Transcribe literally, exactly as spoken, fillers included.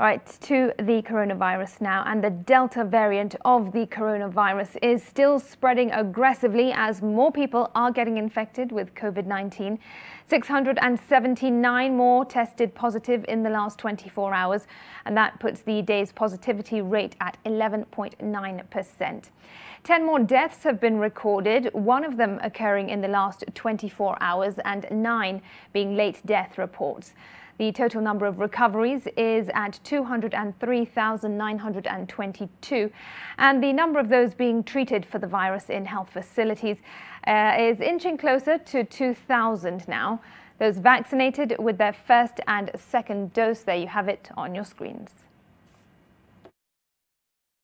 All right, to the coronavirus now, and the Delta variant of the coronavirus is still spreading aggressively as more people are getting infected with COVID nineteen. six hundred seventy-nine more tested positive in the last twenty-four hours, and that puts the day's positivity rate at eleven point nine percent. ten more deaths have been recorded, one of them occurring in the last twenty-four hours and nine being late death reports. The total number of recoveries is at two hundred three thousand nine hundred twenty-two, and the number of those being treated for the virus in health facilities uh, is inching closer to two thousand now. Those vaccinated with their first and second dose, there you have it on your screens.